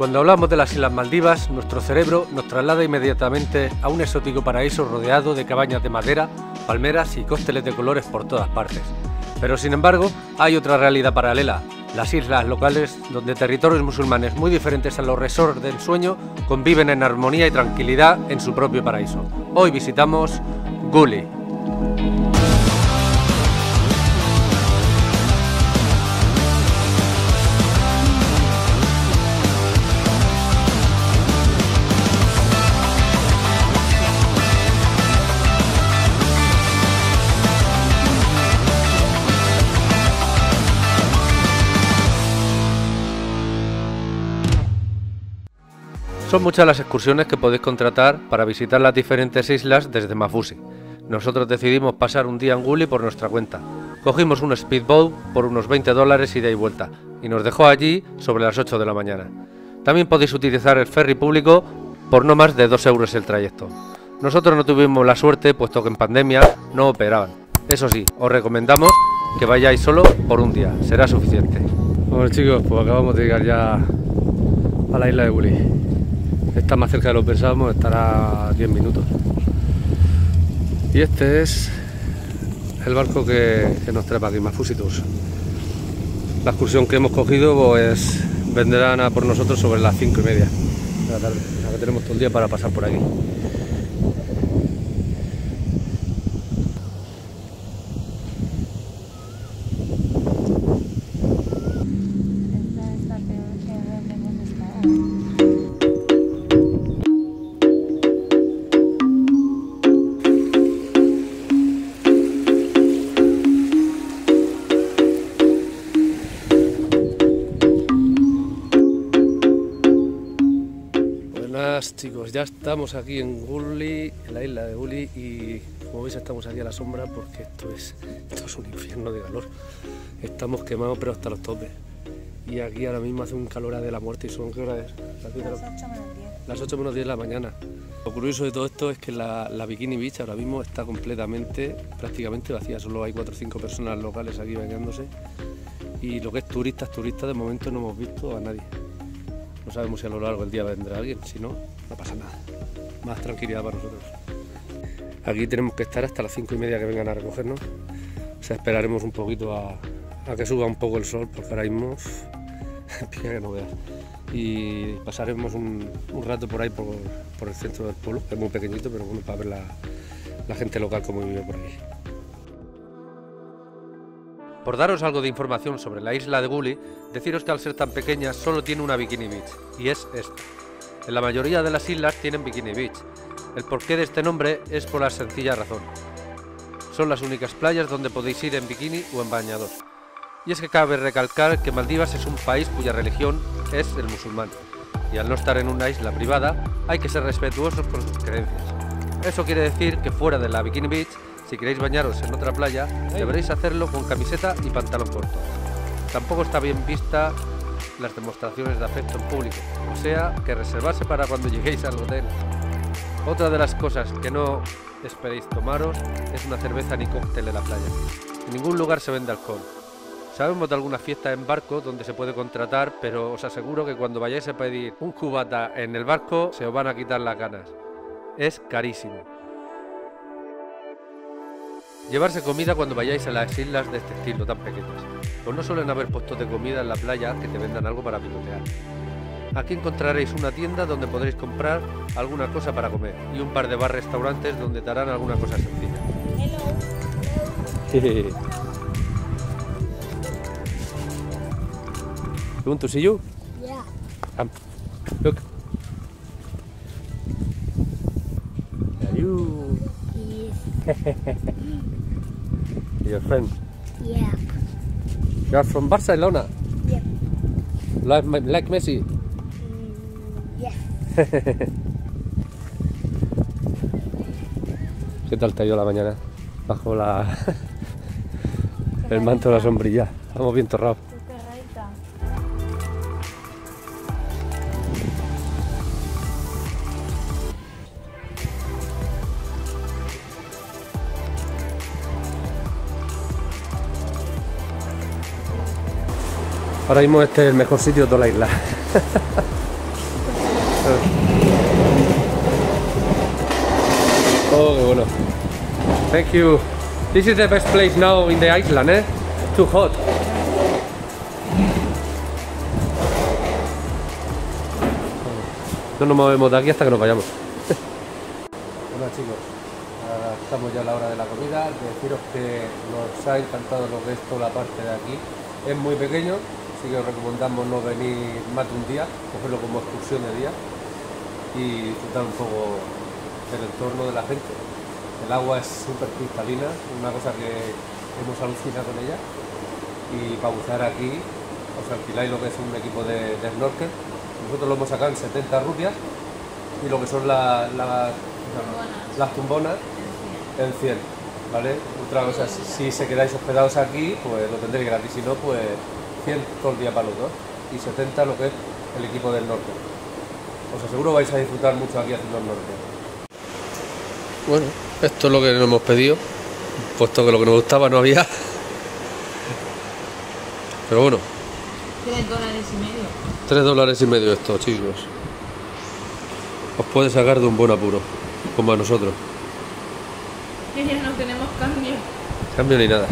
Cuando hablamos de las Islas Maldivas, nuestro cerebro nos traslada inmediatamente a un exótico paraíso rodeado de cabañas de madera, palmeras y cócteles de colores por todas partes. Pero sin embargo, hay otra realidad paralela, las islas locales donde territorios musulmanes muy diferentes a los resorts del sueño conviven en armonía y tranquilidad en su propio paraíso. Hoy visitamos Gulhi. Son muchas las excursiones que podéis contratar para visitar las diferentes islas desde Maafushi. Nosotros decidimos pasar un día en Gulhi por nuestra cuenta. Cogimos un speedboat por unos $20 ida y vuelta y nos dejó allí sobre las 8 de la mañana. También podéis utilizar el ferry público por no más de €2 el trayecto. Nosotros no tuvimos la suerte puesto que en pandemia no operaban. Eso sí, os recomendamos que vayáis solo por un día, será suficiente. Bueno chicos, pues acabamos de llegar ya a la isla de Gulhi. Está más cerca de lo que pensábamos, estará a 10 minutos. Y este es el barco que nos trae para aquí, Afusitour. La excursión que hemos cogido pues vendrán a por nosotros sobre las 5:30 de la tarde. O sea que tenemos todo el día para pasar por aquí. Chicos, ya estamos aquí en Gulhi, en la isla de Gulhi, y como veis estamos aquí a la sombra porque esto es un infierno de calor. Estamos quemados pero hasta los topes. Y aquí ahora mismo hace un calor de la muerte. ¿Y son qué hora es? Las 8 menos 10 de la mañana. Lo curioso de todo esto es que la Bikini Beach ahora mismo está prácticamente vacía. Solo hay 4 o 5 personas locales aquí bañándose. Y lo que es turistas de momento no hemos visto a nadie. No sabemos si a lo largo del día vendrá alguien, si no, no pasa nada. Más tranquilidad para nosotros. Aquí tenemos que estar hasta las 5:30 que vengan a recogernos. O sea, esperaremos un poquito a que suba un poco el sol, porque ahora mismo pilla que no veas. Y pasaremos un rato por ahí, por el centro del pueblo, que es muy pequeñito, pero bueno, para ver la gente local cómo vive por aquí. Por daros algo de información sobre la isla de Gulhi, deciros que al ser tan pequeña solo tiene una Bikini Beach, y es esta. En la mayoría de las islas tienen Bikini Beach. El porqué de este nombre es por la sencilla razón. Son las únicas playas donde podéis ir en bikini o en bañador. Y es que cabe recalcar que Maldivas es un país cuya religión es el musulmán, y al no estar en una isla privada hay que ser respetuosos con sus creencias. Eso quiere decir que fuera de la Bikini Beach, si queréis bañaros en otra playa, deberéis hacerlo con camiseta y pantalón corto. Tampoco está bien vista las demostraciones de afecto en público, o sea, que reservarse para cuando lleguéis al hotel. Otra de las cosas que no esperéis tomaros es una cerveza ni cóctel en la playa. En ningún lugar se vende alcohol. Sabemos de alguna fiesta en barco donde se puede contratar, pero os aseguro que cuando vayáis a pedir un cubata en el barco se os van a quitar las ganas. Es carísimo. Llevarse comida cuando vayáis a las islas de este estilo tan pequeñas, pues no suelen haber puestos de comida en la playa que te vendan algo para picotear. Aquí encontraréis una tienda donde podréis comprar alguna cosa para comer y un par de bar-restaurantes donde te harán alguna cosa sencilla. Hello. You want to see you? Yeah. Come. Look. Hello. Yes. Your friend? Yeah. You are from Barcelona? Yeah. Like Messi? Yes. ¿Qué tal te ha ido la mañana? Bajo el manto de la sombrilla. Estamos bien torrados. Ahora mismo este es el mejor sitio de toda la isla. cosas. Oh, qué bueno. Thank you. This is the best place now in the island, eh? Too hot. No nos movemos de aquí hasta que nos vayamos. Bueno, chicos, estamos ya a la hora de la comida. Deciros que nos ha encantado lo que es toda la parte de aquí. Es muy pequeño, así que os recomendamos no venir más de un día, cogerlo como excursión de día y disfrutar un poco del entorno de la gente. El agua es súper cristalina, una cosa que hemos alucinado con ella. Y para bucear aquí, os alquiláis lo que es un equipo de snorkel. Nosotros lo hemos sacado en 70 rupias y lo que son las tumbonas en 100, ¿vale? Otra cosa, si se quedáis hospedados aquí, pues lo tendréis gratis, si no, pues 100 todo el día para los dos y 70 lo que es el equipo del norte. Os aseguro vais a disfrutar mucho aquí haciendo el norte. Bueno, esto es lo que nos hemos pedido, puesto que lo que nos gustaba no había. Pero bueno. $3,5. $3,5 esto, chicos. Os puede sacar de un buen apuro, como a nosotros. Que ya no tenemos cambio. Cambio ni nada.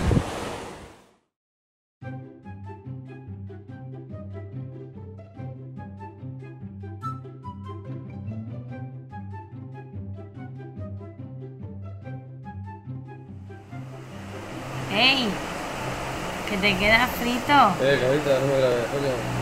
¡Ey! ¡Que te queda frito! Cabrita, no me grabes, coño.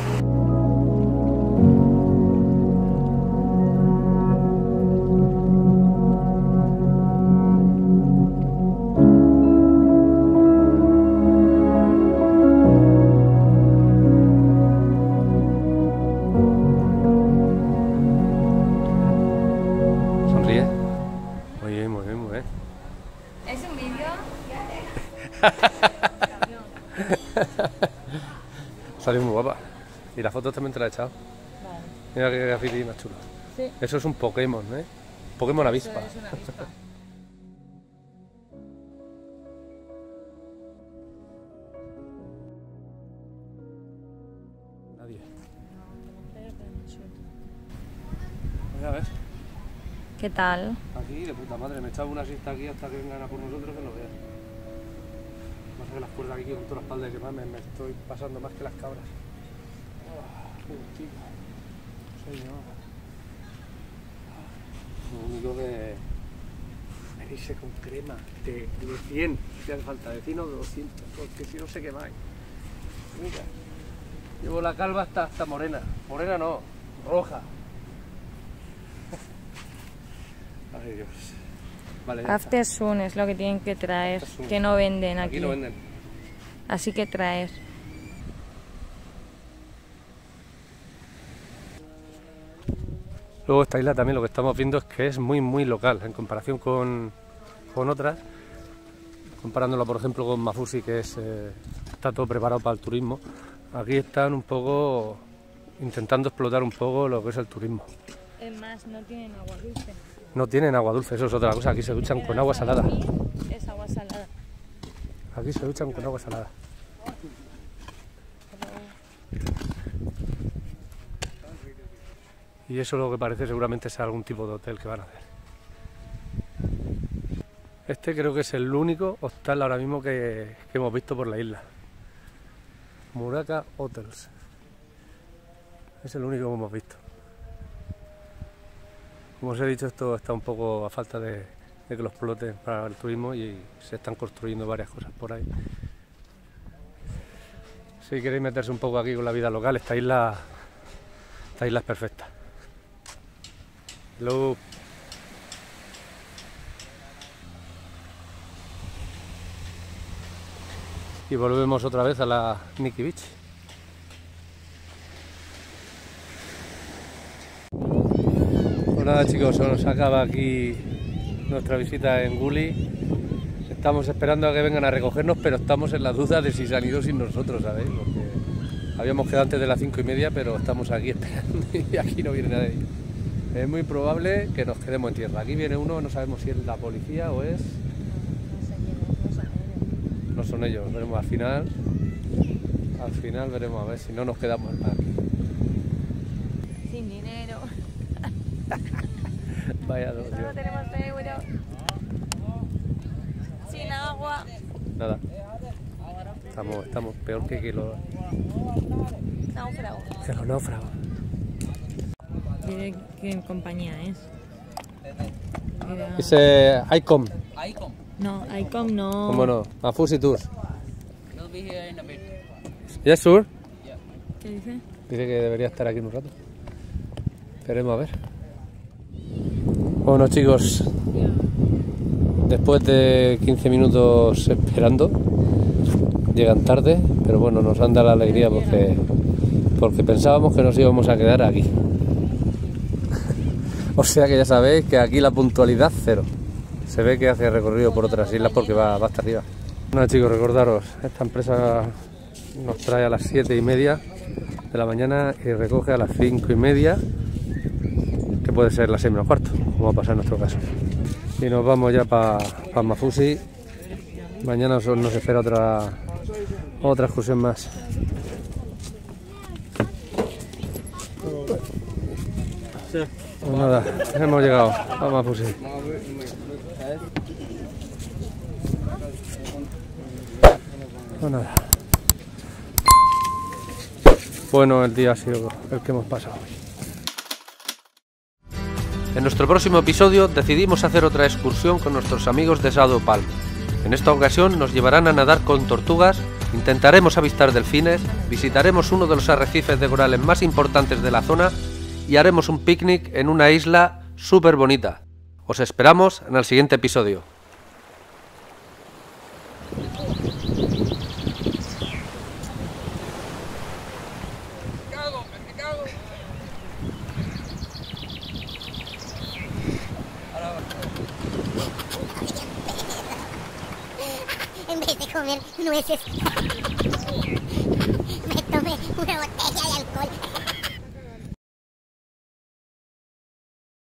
Salió muy guapa. Y las fotos también te las he echado. Vale. Mira que graffiti más chulo. Sí. Eso es un Pokémon, ¿eh? Pokémon avispa. Eso es una avispa. Nadie. Mira, a ver. ¿Qué tal? Aquí, de puta madre. Me he echado una siesta aquí hasta que vengan a por nosotros que nos vean. Que las cuerdas aquí con toda la espalda que me estoy pasando más que las cabras. Oh, qué soy yo. Lo único que me dice con crema de 100, si hace falta, de 100 o de 200, porque si no se quemáis. Mira, llevo la calva hasta morena. Morena no, roja. Ay, Dios. Vale, After Sun es lo que tienen que traer, que no venden aquí. Aquí no venden. Así que traer. Luego esta isla también lo que estamos viendo es que es muy muy local en comparación con otras. Comparándola por ejemplo con Maafushi, que es, está todo preparado para el turismo. Aquí están un poco intentando explotar un poco lo que es el turismo. Es más, no tienen agua dulce. No tienen agua dulce, eso es otra cosa, aquí se duchan con agua salada. Es agua salada. Aquí se duchan con agua salada. Y eso lo que parece seguramente sea algún tipo de hotel que van a hacer. Este creo que es el único hostal ahora mismo que hemos visto por la isla. Muraca Hotels. Es el único que hemos visto. Como os he dicho, esto está un poco a falta de que lo exploten para el turismo y se están construyendo varias cosas por ahí. Si queréis meterse un poco aquí con la vida local, esta isla es perfecta. Hello. Y volvemos otra vez a la Nikki Beach. Nada chicos, se nos acaba aquí nuestra visita en Gulhi. Estamos esperando a que vengan a recogernos, pero estamos en la duda de si se han ido sin nosotros, ¿sabéis? Porque habíamos quedado antes de las 5:30, pero estamos aquí esperando y aquí no viene nadie. Es muy probable que nos quedemos en tierra. Aquí viene uno, no sabemos si es la policía o es... No son ellos, veremos al final. Al final veremos a ver si no nos quedamos aquí. Sin dinero. Vaya dos. Solo tenemos €1 sin agua. Nada. Estamos peor que los náufragos. ¿Qué compañía es? Dice ICOM. ICOM. No, ICOM no. ¿Cómo no? Afusitour. We'll be here in a bit. Yes, sure. Yeah. ¿Qué dice? Dice que debería estar aquí en un rato. Esperemos a ver. Bueno, chicos, después de 15 minutos esperando, llegan tarde, pero bueno, nos anda la alegría porque pensábamos que nos íbamos a quedar aquí. O sea que ya sabéis que aquí la puntualidad cero. Se ve que hace recorrido por otras islas porque va hasta arriba. Bueno, chicos, recordaros, esta empresa nos trae a las 7:30 de la mañana y recoge a las 5:30, que puede ser las 6 menos cuarto, como va a pasar en nuestro caso. Y nos vamos ya para Maafushi. Mañana nos espera otra excursión más. Pues nada, hemos llegado. Vamos a Maafushi. Pues nada. Bueno, el día ha sido el que hemos pasado. En nuestro próximo episodio decidimos hacer otra excursión con nuestros amigos de Shadow Palm. En esta ocasión nos llevarán a nadar con tortugas, intentaremos avistar delfines, visitaremos uno de los arrecifes de corales más importantes de la zona y haremos un picnic en una isla súper bonita. Os esperamos en el siguiente episodio. En vez de comer nueces.